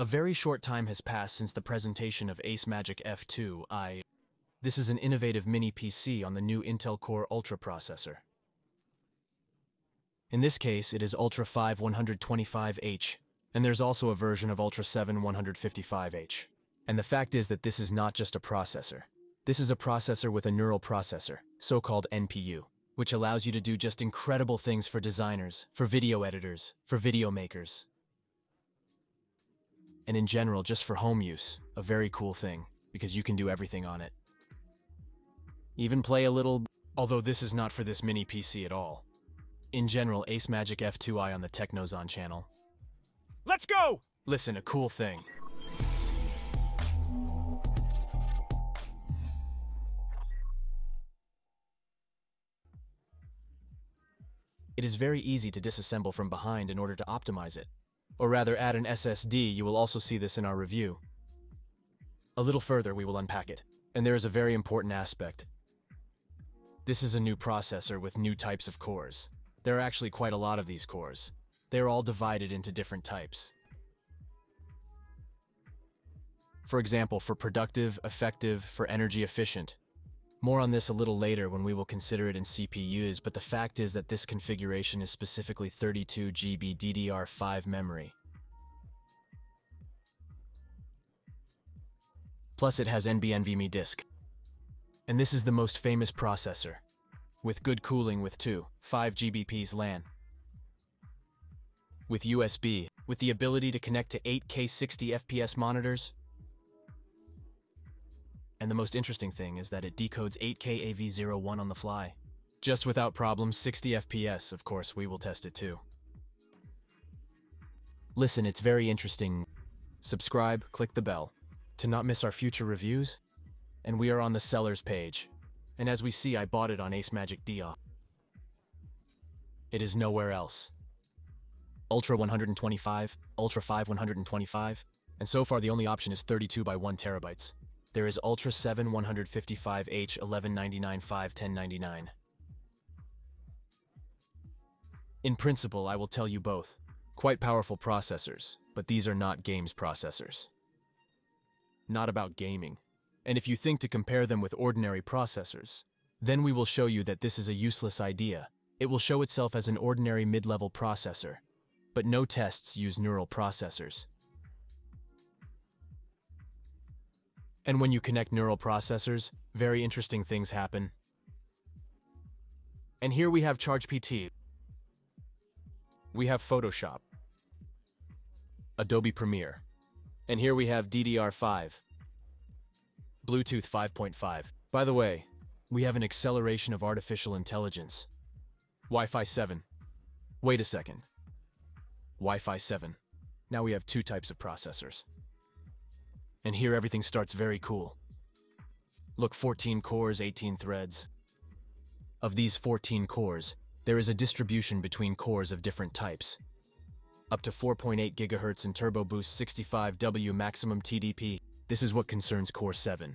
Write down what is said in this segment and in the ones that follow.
A very short time has passed since the presentation of AceMagic F2A. This is an innovative mini PC on the new Intel Core Ultra processor. In this case, it is Ultra 5 125H, and there's also a version of Ultra 7 155H. And the fact is that this is not just a processor. This is a processor with a neural processor, so-called NPU, which allows you to do just incredible things for designers, for video editors, for video makers, and in general, just for home use, a very cool thing, because you can do everything on it. Even play a little, although this is not for this mini PC at all. In general, AceMagic F2A on the TECHNOZON channel. Let's go! Listen, a cool thing. It is very easy to disassemble from behind in order to optimize it. Or rather add an SSD, you will also see this in our review. A little further we will unpack it, and there is a very important aspect. This is a new processor with new types of cores. There are actually quite a lot of these cores. They are all divided into different types. For example, for productive, effective, for energy efficient. More on this a little later when we will consider it in CPUs, but the fact is that this configuration is specifically 32 GB DDR5 memory. Plus it has NVMe disk. And this is the most famous processor, with good cooling with 2.5 GBps LAN. With USB, with the ability to connect to 8K 60 FPS monitors. And the most interesting thing is that it decodes 8K AV01 on the fly. Just without problems, 60 FPS, of course, we will test it too. Listen, it's very interesting. Subscribe, click the bell, to not miss our future reviews. And we are on the seller's page. And as we see, I bought it on AceMagic DA. It is nowhere else. Ultra 125, Ultra 5 125, and so far the only option is 32x1 terabytes. There is Ultra 7 155H 1199x5 1099. In principle, I will tell you both. Quite powerful processors, but these are not games processors. Not about gaming. And if you think to compare them with ordinary processors, then we will show you that this is a useless idea. It will show itself as an ordinary mid-level processor, but no tests use neural processors. And when you connect neural processors, very interesting things happen. And here we have ChatGPT. We have Photoshop. Adobe Premiere. And here we have DDR5. Bluetooth 5.5. By the way, we have an acceleration of artificial intelligence. Wi-Fi 7. Wait a second. Wi-Fi 7. Now we have two types of processors. And here everything starts very cool. Look, 14 cores, 18 threads. Of these 14 cores, there is a distribution between cores of different types. Up to 4.8 GHz and turbo boost 65W maximum TDP. This is what concerns Core 7.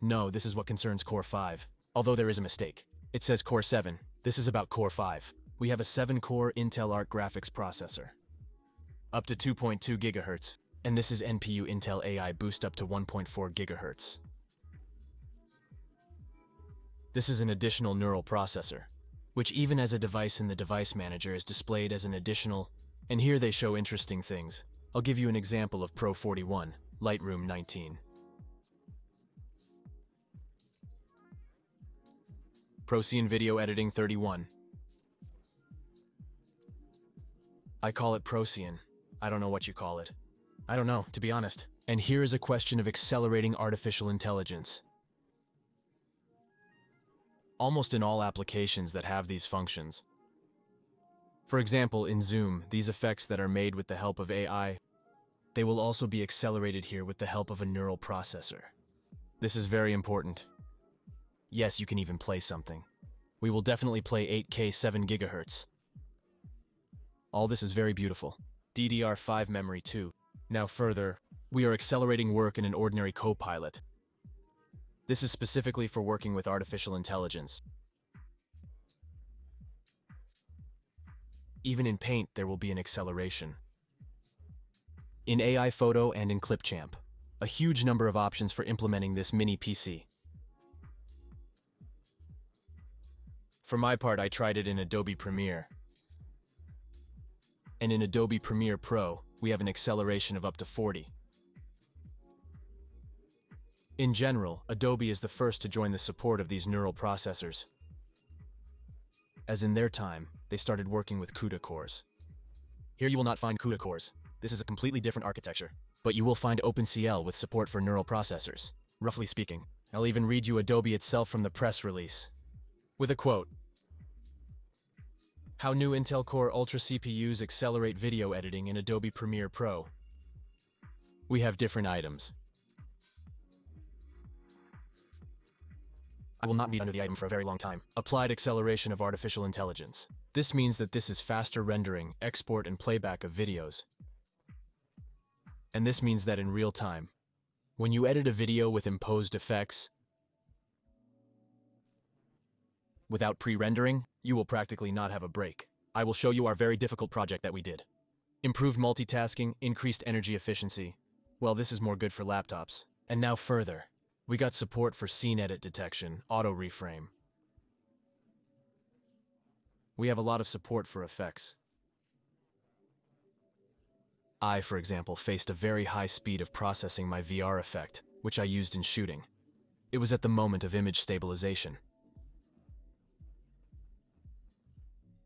No, this is what concerns Core 5. Although there is a mistake. It says Core 7. This is about Core 5. We have a 7-core Intel Arc graphics processor. Up to 2.2 GHz. And this is NPU Intel AI boost up to 1.4 GHz. This is an additional neural processor, which even as a device in the device manager is displayed as an additional, and here they show interesting things. I'll give you an example of Pro 41, Lightroom 19. Procyon Video Editing 31. I call it Procyon. I don't know what you call it. I don't know, to be honest. And here is a question of accelerating artificial intelligence. Almost in all applications that have these functions. For example, in Zoom, these effects that are made with the help of AI, they will also be accelerated here with the help of a neural processor. This is very important. Yes, you can even play something. We will definitely play 8K 7 GHz. All this is very beautiful. DDR5 memory too. Now further, we are accelerating work in an ordinary copilot. This is specifically for working with artificial intelligence. Even in Paint, there will be an acceleration. in AI Photo and in Clipchamp. A huge number of options for implementing this mini PC. For my part, I tried it in Adobe Premiere. And in Adobe Premiere Pro, we have an acceleration of up to 40. In general, Adobe is the first to join the support of these neural processors, as in their time, they started working with CUDA cores. Here you will not find CUDA cores. This is a completely different architecture. But you will find OpenCL with support for neural processors. Roughly speaking, I'll even read you Adobe itself from the press release. With a quote. How new Intel Core Ultra CPUs accelerate video editing in Adobe Premiere Pro. We have different items. I will not be under the item for a very long time. Applied acceleration of artificial intelligence. This means that this is faster rendering, export and playback of videos. And this means that in real time, when you edit a video with imposed effects, without pre-rendering, you will practically not have a break. I will show you our very difficult project that we did. Improved multitasking, increased energy efficiency. Well, this is more good for laptops. And now further, we got support for scene edit detection, auto reframe. We have a lot of support for effects. I, for example, faced a very high speed of processing my VR effect, which I used in shooting. It was at the moment of image stabilization.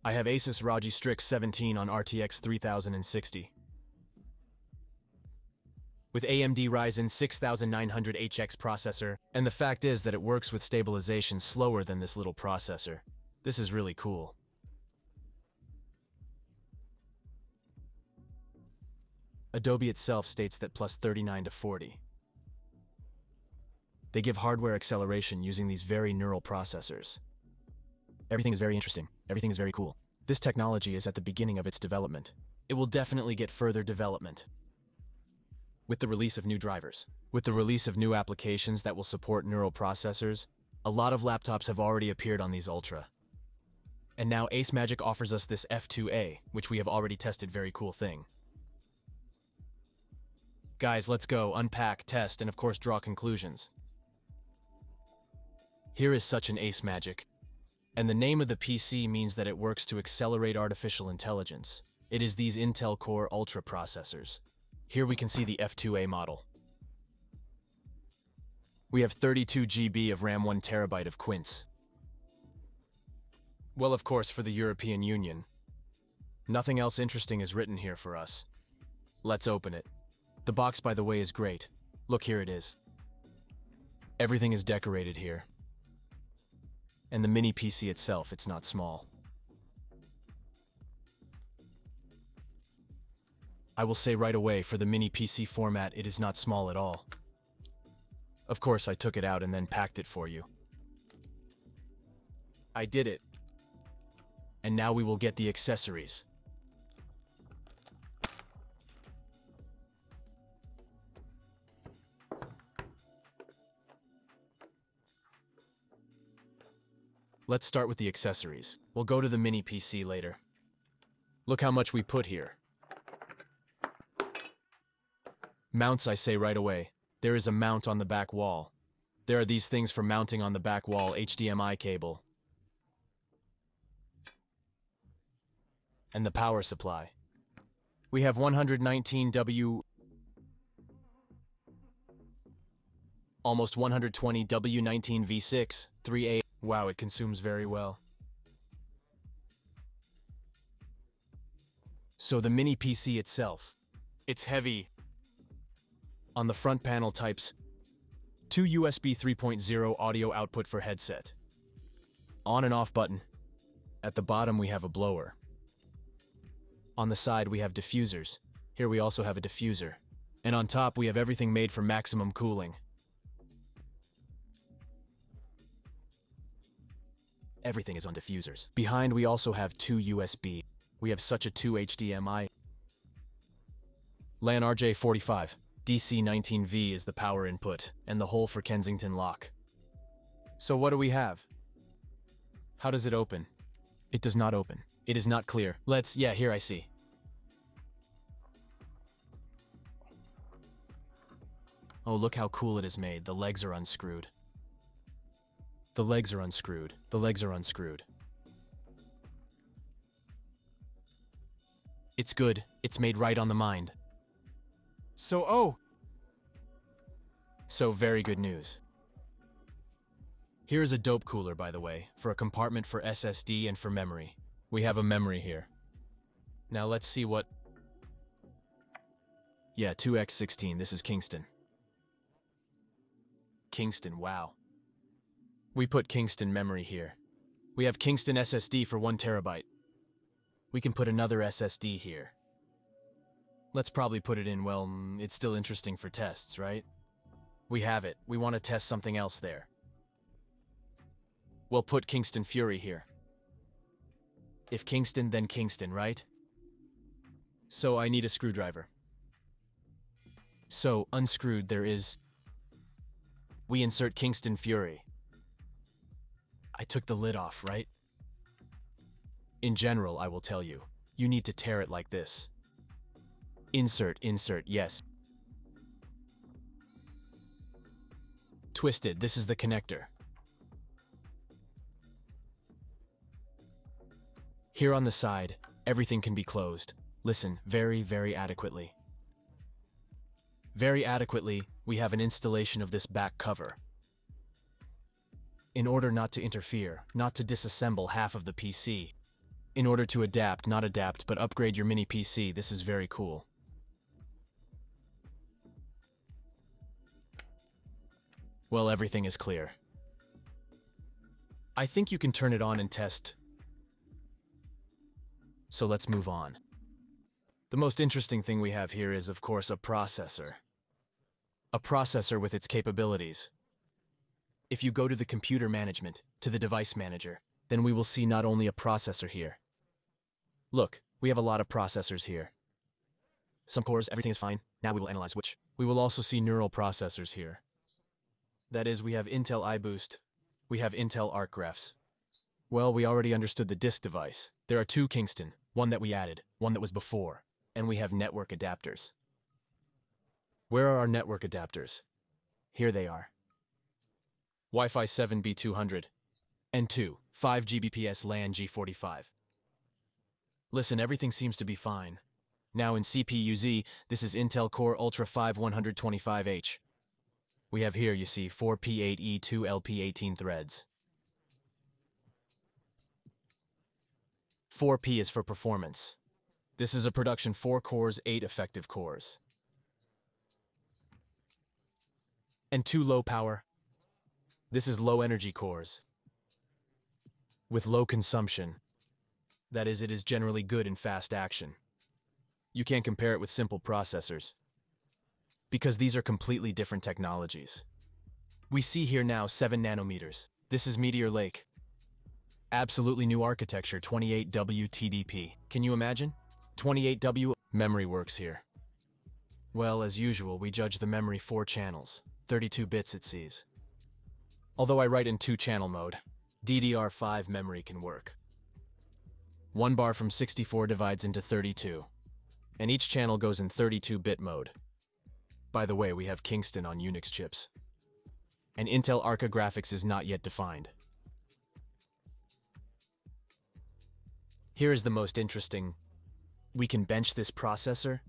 I have Asus ROG Strix 17 on RTX 3060. With AMD Ryzen 6900HX processor, and the fact is that it works with stabilization slower than this little processor. This is really cool. Adobe itself states that plus 39 to 40. They give hardware acceleration using these very neural processors. Everything is very interesting. Everything is very cool. This technology is at the beginning of its development. It will definitely get further development. With the release of new drivers, with the release of new applications that will support neural processors, a lot of laptops have already appeared on these Ultra. And now AceMagic offers us this F2A, which we have already tested. Very cool thing. Guys, let's go, unpack, test, and of course draw conclusions. Here is such an AceMagic. And the name of the PC means that it works to accelerate artificial intelligence. It is these Intel Core Ultra processors. Here we can see the F2A model. We have 32 GB of RAM, 1 TB of quints. Well, of course, for the European Union. Nothing else interesting is written here for us. Let's open it. The box, by the way, is great. Look, here it is. Everything is decorated here. And the mini PC itself, it's not small. I will say right away, for the mini PC format, it is not small at all. Of course, I took it out and then packed it for you. I did it. And now we will get the accessories. Let's start with the accessories. We'll go to the mini PC later. Look how much we put here. Mounts, I say right away. There is a mount on the back wall. There are these things for mounting on the back wall, HDMI cable. And the power supply. We have 119W, almost 120W19V6, 3A. Wow, it consumes very well. So the mini PC itself, it's heavy. On the front panel types, 2 USB 3.0 audio output for headset. On and off button. At the bottom we have a blower. On the side we have diffusers. Here we also have a diffuser. And on top we have everything made for maximum cooling. Everything is on diffusers. Behind we also have 2 USB. We have such a 2 HDMI. LAN RJ45. DC19V is the power input, and the hole for Kensington lock. So what do we have? How does it open? It does not open. It is not clear. Let's, yeah, here I see. Oh, look how cool it is made. The legs are unscrewed. The legs are unscrewed. The legs are unscrewed. It's good. It's made right on the mind. So very good news. Here is a dope cooler, by the way, for a compartment for SSD and for memory. We have a memory here. Now let's see what... Yeah, 2x16, this is Kingston. Kingston, wow. We put Kingston memory here. We have Kingston SSD for 1 terabyte. We can put another SSD here. Let's probably put it in, well, it's still interesting for tests, right? We have it. We want to test something else there. We'll put Kingston Fury here. If Kingston, then Kingston, right? So I need a screwdriver. So, unscrewed, there is... We insert Kingston Fury. I took the lid off, right? In general, I will tell you. You need to tear it like this. Insert, insert, yes. Twisted, this is the connector. Here on the side, everything can be closed. Listen, very, very adequately. Very adequately, we have an installation of this back cover. In order not to interfere, not to disassemble half of the PC. In order to adapt, not adapt, but upgrade your mini PC, this is very cool. Well, everything is clear. I think you can turn it on and test. So let's move on. The most interesting thing we have here is, of course, a processor. A processor with its capabilities. If you go to the computer management, to the device manager, then we will see not only a processor here. Look, we have a lot of processors here. Some cores, everything is fine. Now we will analyze which. We will also see neural processors here. That is, we have Intel AI boost. We have Intel Arc graphs. Well, we already understood the disk device. There are two Kingston, one that we added, one that was before, and we have network adapters. Where are our network adapters? Here they are. Wi-Fi 7 B200 and 2, 5 Gbps LAN G45. Listen, everything seems to be fine. Now in CPU-Z, this is Intel Core Ultra 5 125H. We have here, you see, 4P8E2LP18 threads. 4P is for performance. This is a production 4 cores, 8 effective cores. And 2 low power. This is low energy cores. With low consumption. That is, it is generally good in fast action. You can't compare it with simple processors, because these are completely different technologies. We see here now 7 nanometers. This is Meteor Lake. Absolutely new architecture, 28W TDP. Can you imagine? 28W memory works here. Well, as usual, we judge the memory 4 channels, 32 bits it sees. Although I write in 2-channel mode, DDR5 memory can work. 1 bar from 64 divides into 32, and each channel goes in 32-bit mode. By the way, we have Kingston on Unix chips. And Intel Arc graphics is not yet defined. Here is the most interesting. We can bench this processor.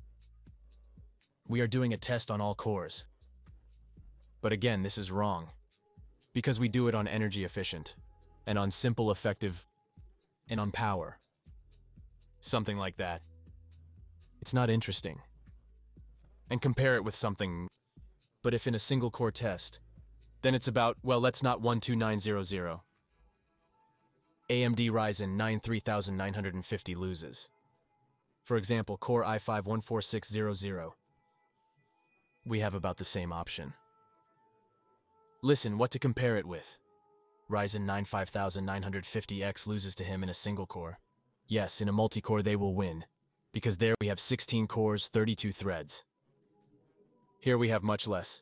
We are doing a test on all cores. But again, this is wrong, because we do it on energy efficient, and on simple effective, and on power. Something like that. It's not interesting. And compare it with something. But if in a single core test, then it's about, well, let's not 12900. AMD Ryzen 9 3950 loses. For example, Core i5 14600. We have about the same option. Listen, what to compare it with? Ryzen 9 5950X loses to him in a single core. Yes, in a multi-core they will win, because there we have 16 cores, 32 threads. Here we have much less,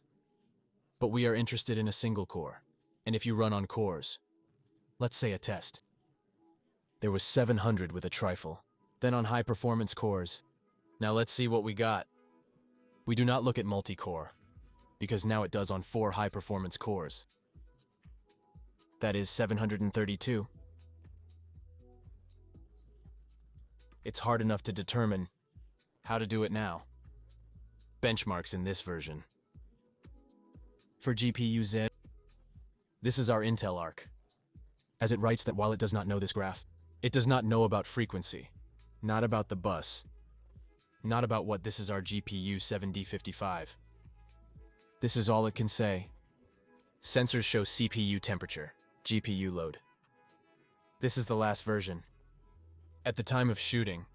but we are interested in a single core. And if you run on cores, let's say a test. There was 700 with a trifle, then on high performance cores. Now let's see what we got. We do not look at multi-core. because now it does on 4 high-performance cores. That is 732. It's hard enough to determine how to do it now. Benchmarks in this version. For GPU-Z, this is our Intel Arc, as it writes that while it does not know this graph, it does not know about frequency, not about the bus, not about what this is our GPU 7D55. This is all it can say. Sensors show CPU temperature, GPU load. This is the last version. At the time of shooting,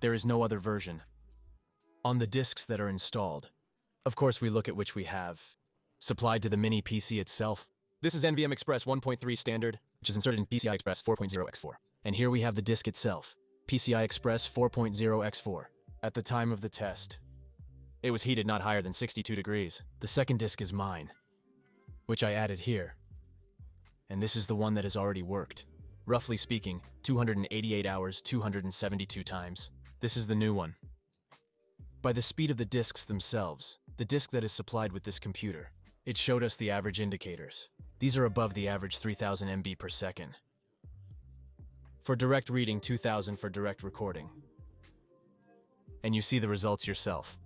there is no other version. On the disks that are installed, of course we look at which we have supplied to the mini PC itself. This is NVMe Express 1.3 standard, which is inserted in PCI Express 4.0x4. And here we have the disk itself, PCI Express 4.0x4. At the time of the test, it was heated not higher than 62 degrees. The second disk is mine, which I added here. And this is the one that has already worked. Roughly speaking, 288 hours, 272 times. This is the new one. By the speed of the disks themselves, the disk that is supplied with this computer, it showed us the average indicators. These are above the average 3000 MB per second. For direct reading, 2000 for direct recording. And you see the results yourself.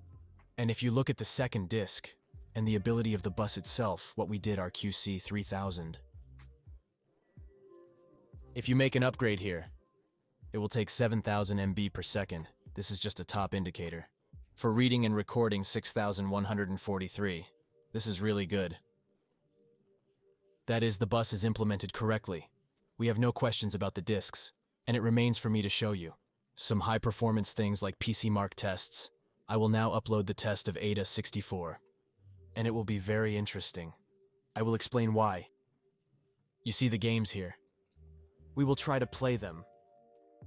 And if you look at the second disk and the ability of the bus itself, what we did, our QC 3000. If you make an upgrade here, it will take 7000 MB per second. This is just a top indicator. For reading and recording, 6143. This is really good. That is, the bus is implemented correctly. We have no questions about the disks, and it remains for me to show you some high-performance things like PCMark tests. I will now upload the test of Ada 64, and it will be very interesting. I will explain why. You see the games here. We will try to play them,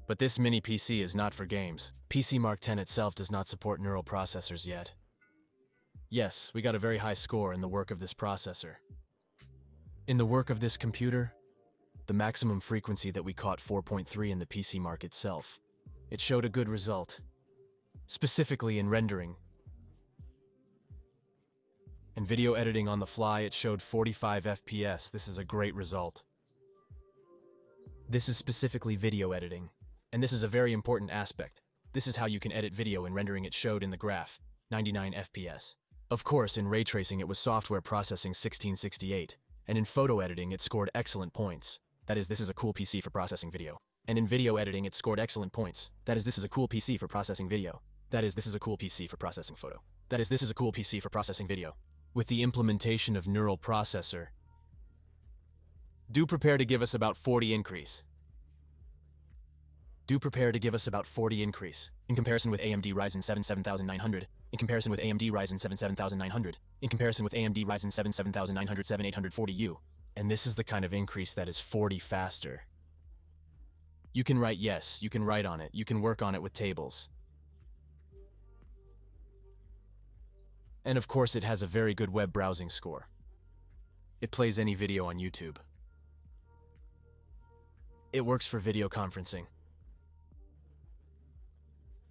but this mini PC is not for games. PCMark 10 itself does not support neural processors yet. Yes, we got a very high score in the work of this processor. In the work of this computer, the maximum frequency that we caught 4.3 in the PCMark itself. It showed a good result, specifically in rendering. In video editing on the fly, it showed 45 FPS. This is a great result. This is specifically video editing, and this is a very important aspect. This is how you can edit video in rendering. It showed in the graph, 99 FPS. Of course, in ray tracing, it was software processing 1668, and in photo editing, it scored excellent points. That is, this is a cool PC for processing video. And in video editing, it scored excellent points. That is, this is a cool PC for processing video. That is, this is a cool PC for processing photo. That is, this is a cool PC for processing video. With the implementation of neural processor, do prepare to give us about 40 increase. Do prepare to give us about 40 increase in comparison with AMD Ryzen 7 7900, in comparison with AMD Ryzen 7 7900, in comparison with AMD Ryzen 7 7900 7840U. And this is the kind of increase that is 40 faster. You can write, yes, you can write on it. You can work on it with tables. And of course, it has a very good web browsing score. It plays any video on YouTube. It works for video conferencing.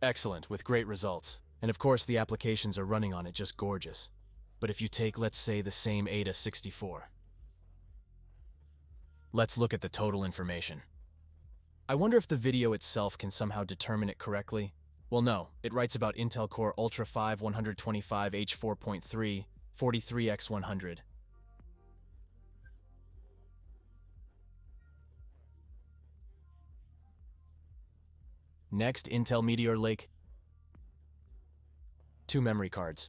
Excellent, with great results. And of course, the applications are running on it, just gorgeous. But if you take, let's say, the same Ada 64. Let's look at the total information. I wonder if the video itself can somehow determine it correctly. Well, no, it writes about Intel Core Ultra 5 125H 4.3, 43x100. Next, Intel Meteor Lake. 2 memory cards.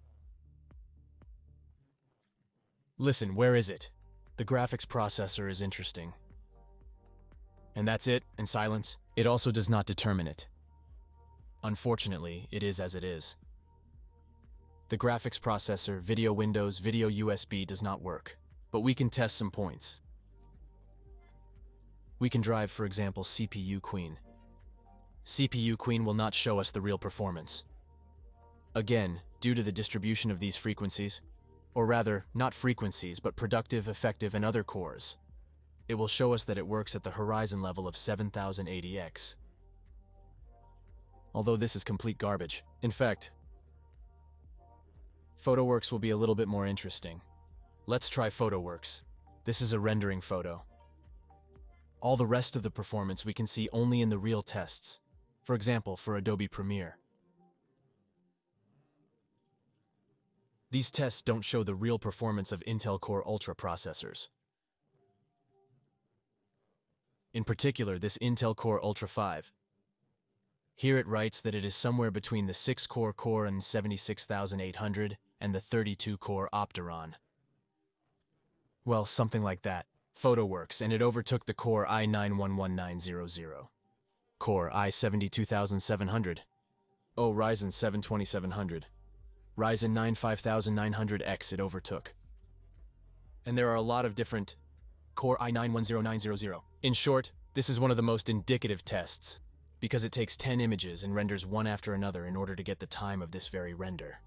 Listen, where is it? The graphics processor is interesting. And that's it, and silence. It also does not determine it. Unfortunately, it is as it is. The graphics processor, video windows, video USB does not work, but we can test some points. We can drive, for example, CPU Queen. CPU Queen will not show us the real performance. Again, due to the distribution of these frequencies, or rather, not frequencies, but productive, effective, and other cores, it will show us that it works at the horizon level of 7080X. Although this is complete garbage. In fact, PhotoWorks will be a little bit more interesting. Let's try PhotoWorks. This is a rendering photo. All the rest of the performance we can see only in the real tests, for example, for Adobe Premiere. These tests don't show the real performance of Intel Core Ultra processors. In particular, this Intel Core Ultra 5. Here it writes that it is somewhere between the 6-core Core and 76800 and the 32-core Opteron. Well, something like that. PhotoWorks, and it overtook the Core i9-11900, Core i72700, oh, Ryzen 7 2700, Ryzen 9 5900X it overtook. And there are a lot of different Core i9-10900. In short, this is one of the most indicative tests, because it takes 10 images and renders one after another in order to get the time of this very render.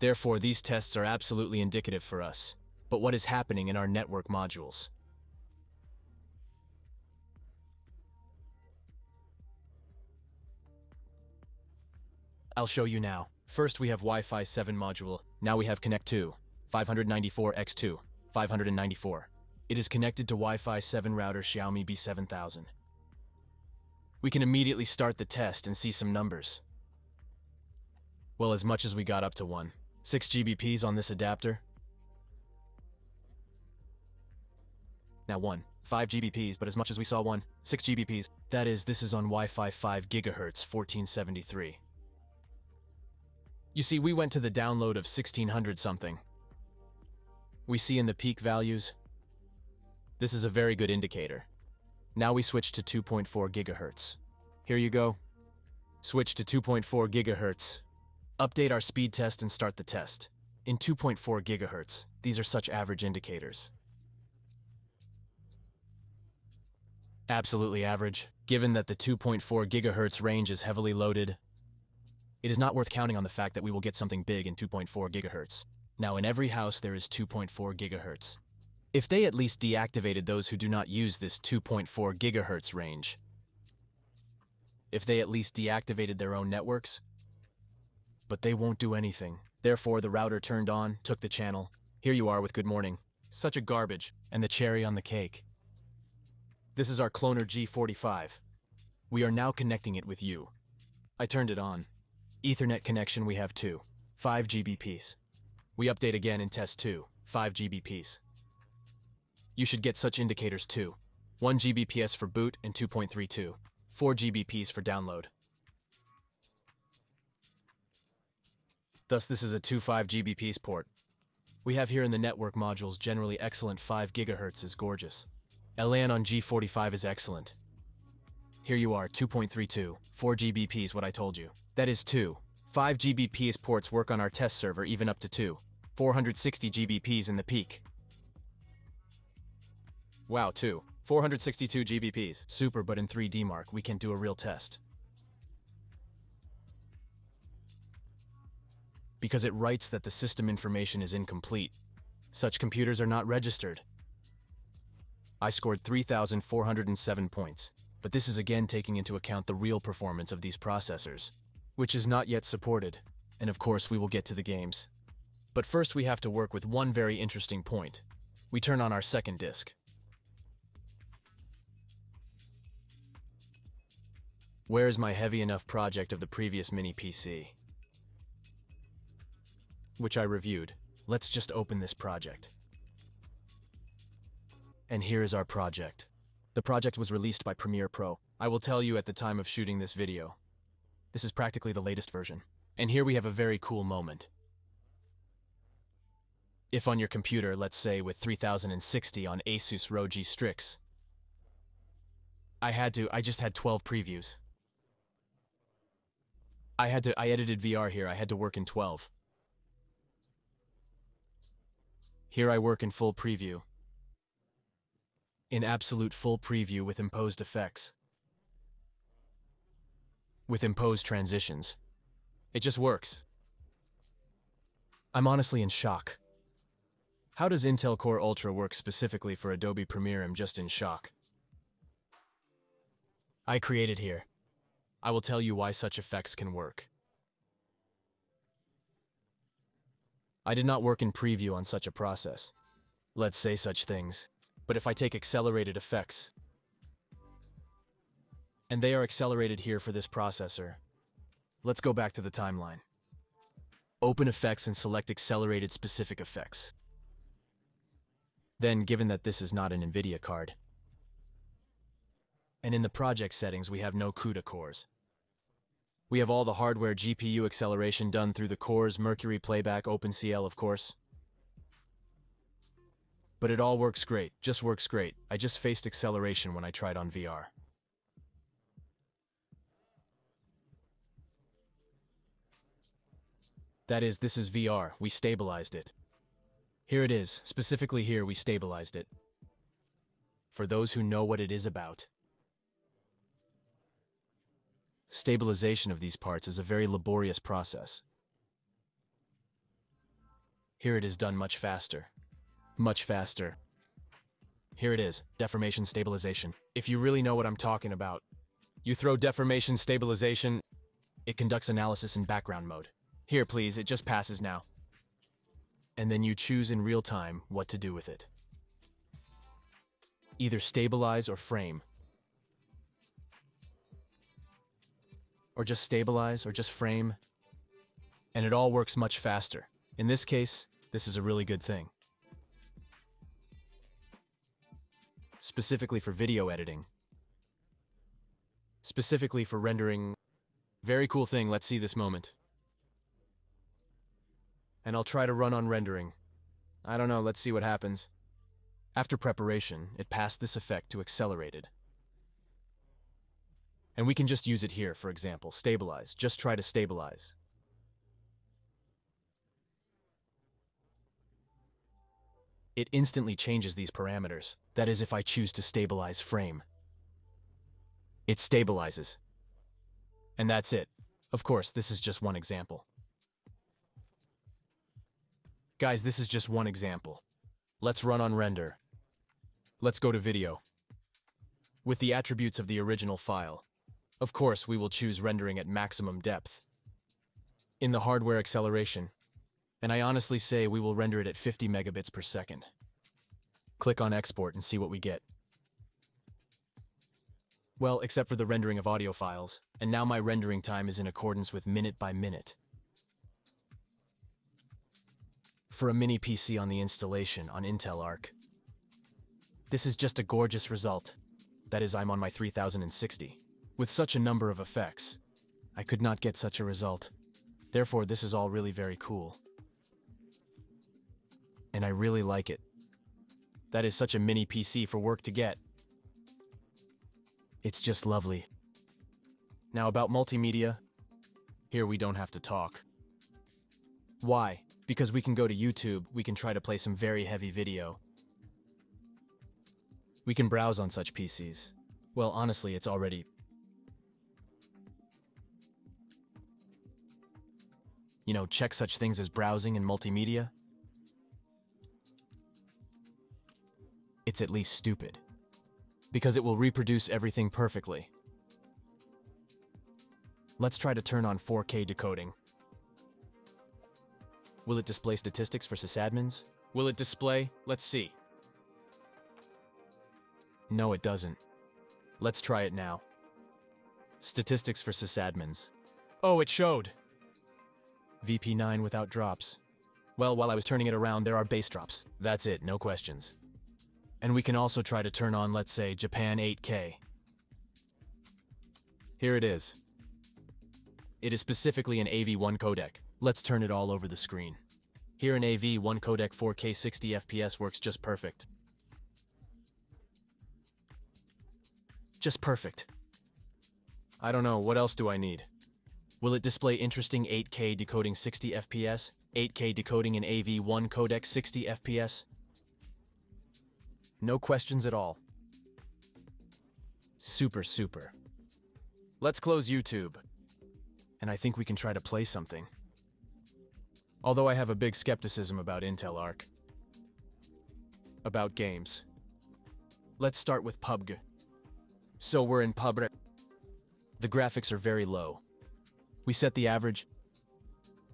Therefore, these tests are absolutely indicative for us. But what is happening in our network modules? I'll show you now. First we have Wi-Fi 7 module, now we have Connect 2, 594x2, 594. It is connected to Wi-Fi 7 router Xiaomi B7000. We can immediately start the test and see some numbers. Well, as much as we got up to 1.6 GBPs on this adapter. Now 1.5 GBPs, but as much as we saw 1.6 GBPs, that is, this is on Wi-Fi 5 GHz 1473. You see, we went to the download of 1600 something. We see in the peak values, this is a very good indicator. Now we switch to 2.4 GHz. Here you go. Switch to 2.4 GHz. Update our speed test and start the test. In 2.4 GHz, these are such average indicators. Absolutely average, given that the 2.4 GHz range is heavily loaded. It is not worth counting on the fact that we will get something big in 2.4 GHz. Now in every house there is 2.4 GHz. If they at least deactivated those who do not use this 2.4 GHz range. If they at least deactivated their own networks. But they won't do anything. Therefore the router turned on, took the channel. Here you are with good morning. Such a garbage, and the cherry on the cake. This is our cloner G45. We are now connecting it with you. I turned it on. Ethernet connection we have 2.5 GBPs. We update again in test 2.5 GBPs. You should get such indicators too. 1 GBPS for boot and 2.32. 4 GBPs for download. Thus this is a 2.5 GBPs port. We have here in the network modules generally excellent 5 GHz is gorgeous. LAN on G45 is excellent. Here you are, 2.32, 4 GBPs what I told you. That is 2.5 GBPs ports work on our test server even up to 2.460 GBPs in the peak. Wow, 2.462 GBPs. Super, but in 3D Mark we can do a real test. Because it writes that the system information is incomplete. Such computers are not registered. I scored 3,407 points, but this is again taking into account the real performance of these processors, which is not yet supported, and of course we will get to the games. But first we have to work with one very interesting point. We turn on our second disk. Where is my heavy enough project of the previous mini PC? Which I reviewed. Let's just open this project. And here is our project. The project was released by Premiere Pro. I will tell you at the time of shooting this video. This is practically the latest version. And here we have a very cool moment. If on your computer, let's say with 3060 on Asus ROG Strix, I just had 12 previews. I edited VR here, I had to work in 12. Here I work in full preview. In absolute full preview with imposed effects. With imposed transitions. It just works. I'm honestly in shock. How does Intel Core Ultra work specifically for Adobe Premiere? I'm just in shock. I created here. I will tell you why such effects can work. I did not work in preview on such a process. Let's say such things. But if I take accelerated effects, and they are accelerated here for this processor, let's go back to the timeline. Open effects and select accelerated specific effects. Then, given that this is not an NVIDIA card, and in the project settings we have no CUDA cores. We have all the hardware GPU acceleration done through the cores, Mercury playback, OpenCL of course. But it all works great, just works great. I just faced acceleration when I tried on VR. That is, this is VR, we stabilized it. Here it is, specifically here we stabilized it. For those who know what it is about. Stabilization of these parts is a very laborious process. Here it is done much faster. Much faster. Here it is, deformation stabilization. If you really know what I'm talking about, you throw deformation stabilization, it conducts analysis in background mode. Here please, it just passes now. And then you choose in real time what to do with it. Either stabilize or frame. Or just stabilize or just frame. And it all works much faster. In this case, this is a really good thing. Specifically for video editing. Specifically for rendering. Very cool thing, let's see this moment. And I'll try to run on rendering. I don't know, let's see what happens. After preparation, it passed this effect to accelerated. And we can just use it here, for example, stabilize. Just try to stabilize. It instantly changes these parameters. That is, if I choose to stabilize frame. It stabilizes. And that's it. Of course, this is just one example. Guys, this is just one example. Let's run on render. Let's go to video. With the attributes of the original file. Of course, we will choose rendering at maximum depth. In the hardware acceleration, and I honestly say we will render it at 50 megabits per second. Click on export and see what we get. Well, except for the rendering of audio files, and now my rendering time is in accordance with minute by minute. For a mini PC on the installation on Intel Arc. This is just a gorgeous result. That is, I'm on my 3060. With such a number of effects, I could not get such a result. Therefore, this is all really very cool. And I really like it. That is such a mini PC for work to get. It's just lovely. Now about multimedia, here we don't have to talk. Why? Because we can go to YouTube, we can try to play some very heavy video. We can browse on such PCs. Well, honestly, it's already... You know, check such things as browsing and multimedia. It's at least stupid, because it will reproduce everything perfectly. Let's try to turn on 4K decoding. Will it display statistics for sysadmins? Will it display? Let's see. No, it doesn't. Let's try it now. Statistics for sysadmins. Oh, it showed! VP9 without drops. Well, while I was turning it around, there are bass drops. That's it, no questions. And we can also try to turn on, let's say, Japan 8K. Here it is. It is specifically an AV1 codec. Let's turn it all over the screen. Here an AV1 codec 4K 60 FPS works just perfect. Just perfect. I don't know, what else do I need? Will it display interesting 8K decoding 60 FPS? 8K decoding in AV1 codec 60 FPS? No questions at all. Super, super. Let's close YouTube. And I think we can try to play something. Although I have a big skepticism about Intel Arc. About games. Let's start with PUBG. So we're in PUBG. The graphics are very low. We set the average.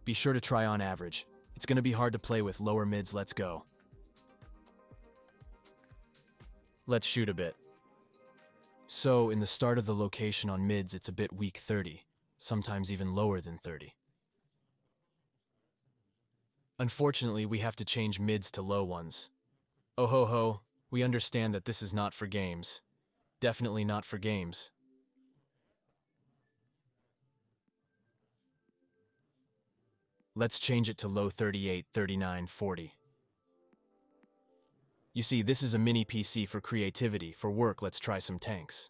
Be sure to try on average. It's gonna be hard to play with lower mids, let's go. Let's shoot a bit. So, in the start of the location on mids, it's a bit weak 30, sometimes even lower than 30. Unfortunately, we have to change mids to low ones. Oh ho ho, we understand that this is not for games. Definitely not for games. Let's change it to low 38, 39, 40. You see, this is a mini PC for creativity. For work, let's try some tanks.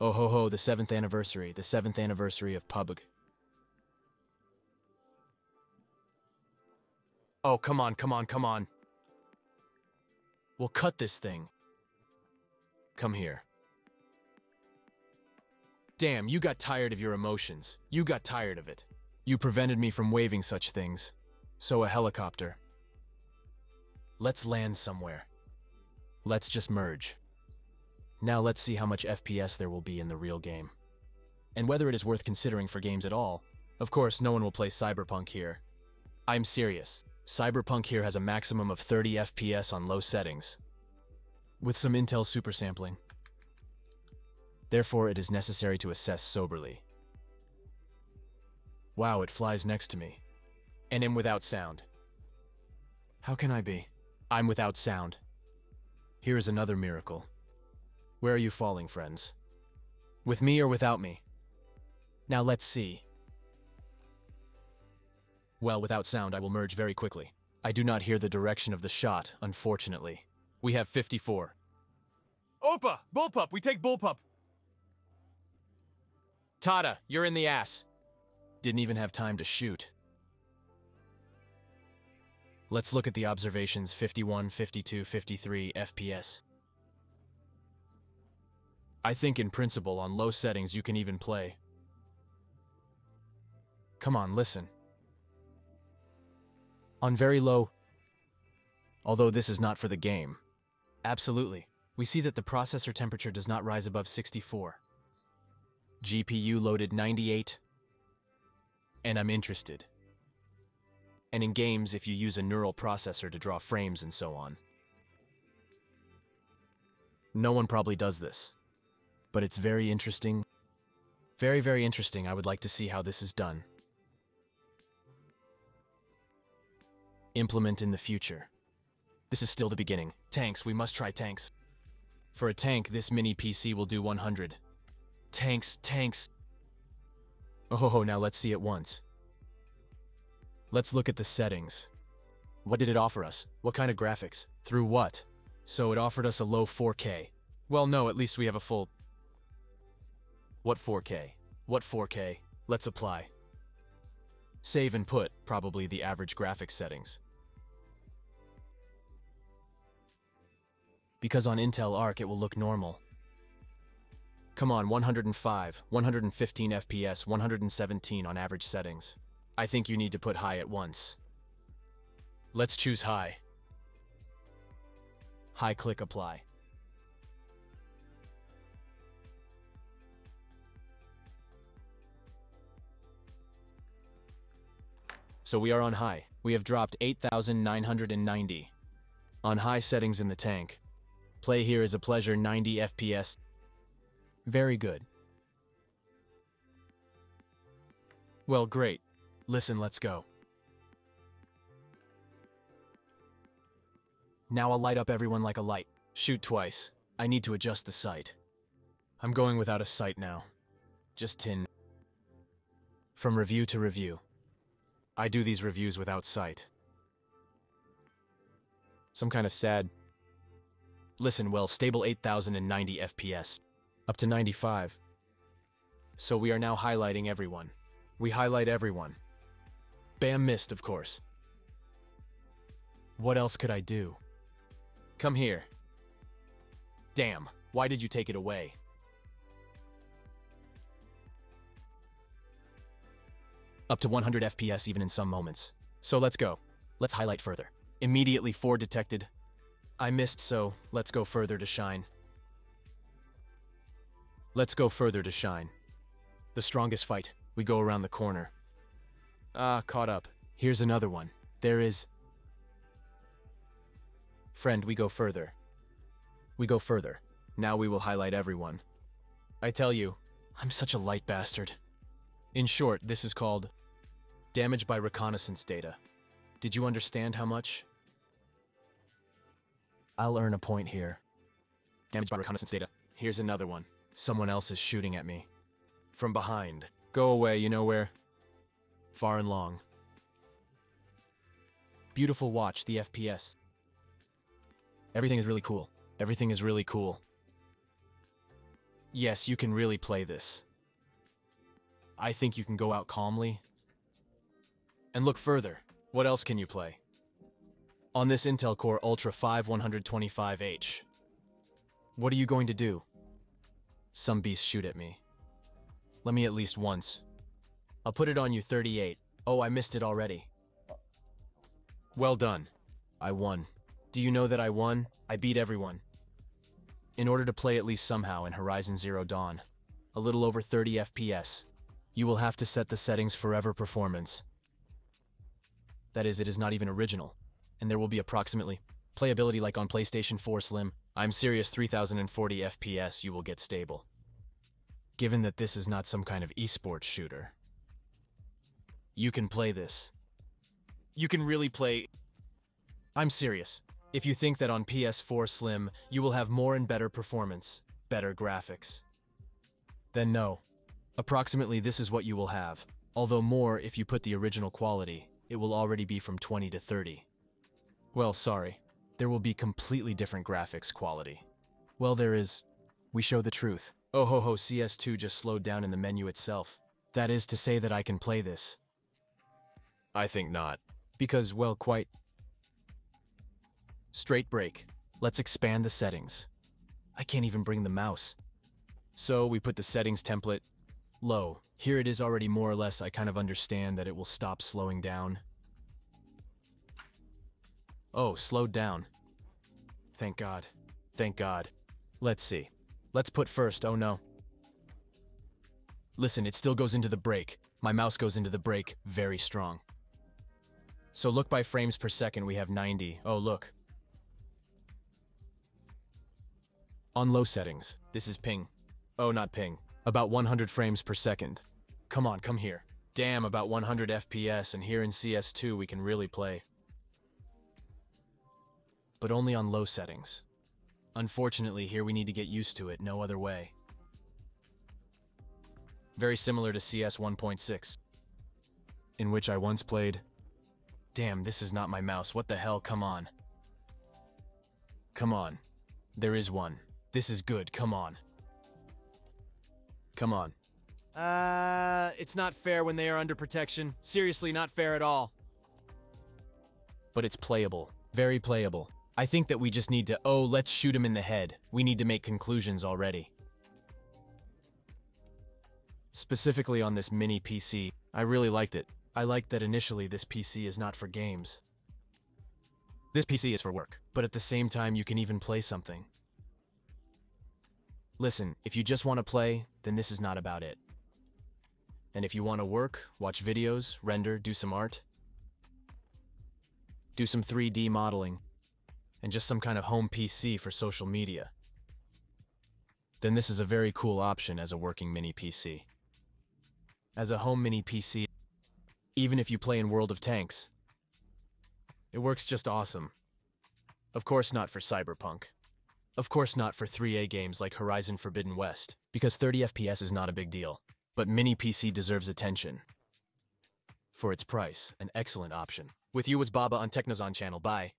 Oh ho ho, the 7th anniversary of PUBG. Oh, come on, come on, come on. We'll cut this thing. Come here. Damn, you got tired of your emotions. You got tired of it. You prevented me from waving such things. So a helicopter. Let's land somewhere. Let's just merge. Now let's see how much FPS there will be in the real game. And whether it is worth considering for games at all. Of course, no one will play Cyberpunk here. I'm serious. Cyberpunk here has a maximum of 30 FPS on low settings. With some Intel supersampling. Therefore, it is necessary to assess soberly. Wow, it flies next to me. And I'm without sound. How can I be? I'm without sound. Here is another miracle. Where are you falling, friends? With me or without me? Now let's see. Well, without sound, I will merge very quickly. I do not hear the direction of the shot, unfortunately. We have 54. Opa! Bullpup! We take bullpup! Tada, you're in the ass. Didn't even have time to shoot. Let's look at the observations. 51, 52, 53 FPS. I think in principle on low settings you can even play. Come on, listen. On very low, although this is not for the game. Absolutely. We see that the processor temperature does not rise above 64. GPU loaded 98, and I'm interested. And in games, if you use a neural processor to draw frames and so on. No one probably does this, but it's very interesting. Very, very interesting. I would like to see how this is done. Implement in the future. This is still the beginning. Tanks, we must try tanks. For a tank, this mini PC will do 100. Tanks, tanks. Oh ho ho, now let's see it once. Let's look at the settings. What did it offer us? What kind of graphics? Through what? So it offered us a low 4K. Well, no, at least we have a full... What 4K? What 4K? Let's apply. Save and put, probably the average graphics settings. Because on Intel Arc, it will look normal. Come on, 105, 115 FPS, 117 on average settings. I think you need to put high at once. Let's choose high. High, click apply. So we are on high. We have dropped 8,990. On high settings in the tank. Play here is a pleasure, 90 FPS. Very good. Well, great. Listen, let's go. Now I'll light up everyone like a light. Shoot twice. I need to adjust the sight. I'm going without a sight now. Just tin. From review to review. I do these reviews without sight. Some kind of sad. Listen, well, stable 8,090 FPS. Up to 95. So we are now highlighting everyone. We highlight everyone. Bam, missed, of course. What else could I do? Come here. Damn, why did you take it away? Up to 100 FPS even in some moments. So let's go. Let's highlight further. Immediately 4 detected. I missed, so let's go further to shine. Let's go further to shine. The strongest fight. We go around the corner. Ah, caught up. Here's another one. There is... Friend, we go further. We go further. Now we will highlight everyone. I tell you, I'm such a light bastard. In short, this is called damage by reconnaissance data. Did you understand how much? I'll earn a point here. Damage by reconnaissance data. Here's another one. Someone else is shooting at me. From behind. Go away, you know where? Far and long. Beautiful watch, the FPS. Everything is really cool. Everything is really cool. Yes, you can really play this. I think you can go out calmly. And look further. What else can you play? On this Intel Core Ultra 5 125H. What are you going to do? Some beasts shoot at me. Let me at least once. I'll put it on you 38. Oh, I missed it already. Well done. I won. Do you know that I won? I beat everyone. In order to play at least somehow in Horizon Zero Dawn, a little over 30 FPS, you will have to set the settings forever performance. That is, it is not even original, and there will be approximately playability like on PlayStation 4 Slim. I'm serious, 3040 FPS you will get stable. Given that this is not some kind of esports shooter, you can play this. You can really play. I'm serious. If you think that on PS4 Slim, you will have more and better performance, better graphics, then no. Approximately this is what you will have, although more if you put the original quality, it will already be from 20 to 30. Well, sorry. There will be completely different graphics quality. Well, there is. We show the truth. Oh ho ho, CS2 just slowed down in the menu itself. That is to say that I can play this. I think not. Because, well, quite. Straight break. Let's expand the settings. I can't even bring the mouse. So we put the settings template low. Here it is already more or less. I kind of understand that it will stop slowing down. Oh, slowed down. Thank God. Thank God. Let's see. Let's put first, oh no. Listen, it still goes into the break. My mouse goes into the break very strong. So look by frames per second, we have 90. Oh, look. On low settings, this is ping. Oh, not ping. About 100 frames per second. Come on, come here. Damn, about 100 FPS, and here in CS2 we can really play. But only on low settings. Unfortunately, here we need to get used to it, no other way. Very similar to CS 1.6, in which I once played. Damn, this is not my mouse, what the hell, come on. Come on. There is one. This is good, come on. Come on. It's not fair when they are under protection. Seriously, not fair at all. But it's playable. Very playable. I think that we just need to, oh, let's shoot him in the head. We need to make conclusions already. Specifically on this mini PC, I really liked it. I liked that initially this PC is not for games. This PC is for work, but at the same time you can even play something. Listen, if you just want to play, then this is not about it. And if you want to work, watch videos, render, do some art, do some 3D modeling, and just some kind of home PC for social media, then this is a very cool option as a working mini PC. As a home mini PC, even if you play in World of Tanks, it works just awesome. Of course not for Cyberpunk. Of course not for 3A games like Horizon Forbidden West, because 30 FPS is not a big deal. But mini PC deserves attention. For its price, an excellent option. With you was Baba on TECHNOZON channel, bye.